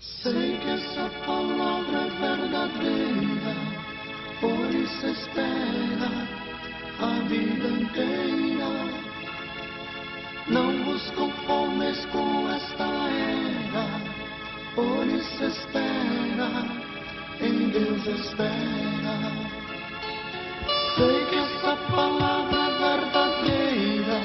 Sei que essa palavra é verdadeira, por isso espera a vida inteira. Não vos conformes com esta era, por isso espera, em Deus espera. Sei que essa palavra é verdadeira,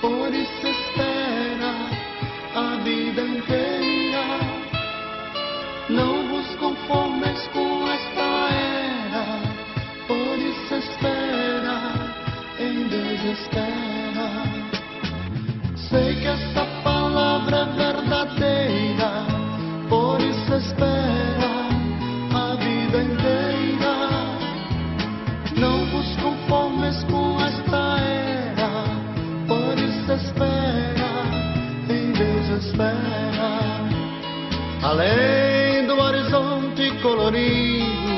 por isso espera a vida inteira. Não vos conformes com esta era, por isso espera, em Deus espera. Sei que essa palavra é verdadeira, por isso espera a vida inteira. Não vos conformes com esta era, por isso espera, em Deus espera. Além do horizonte colorido,